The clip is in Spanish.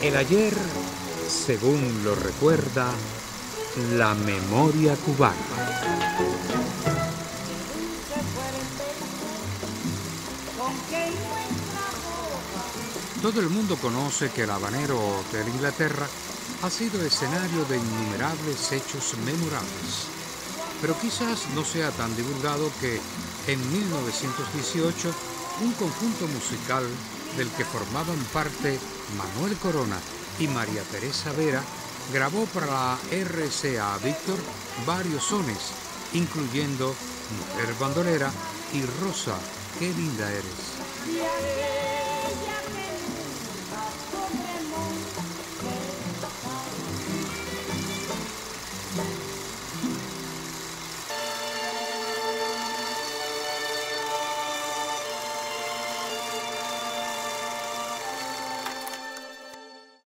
El ayer, según lo recuerda la memoria cubana. Todo el mundo conoce que el habanero Hotel Inglaterra ha sido escenario de innumerables hechos memorables, pero quizás no sea tan divulgado que en 1918 un conjunto musical del que formaban parte Manuel Corona y María Teresa Vera grabó para la RCA Víctor varios sones, incluyendo Mujer Bandolera y Rosa, ¡qué linda eres!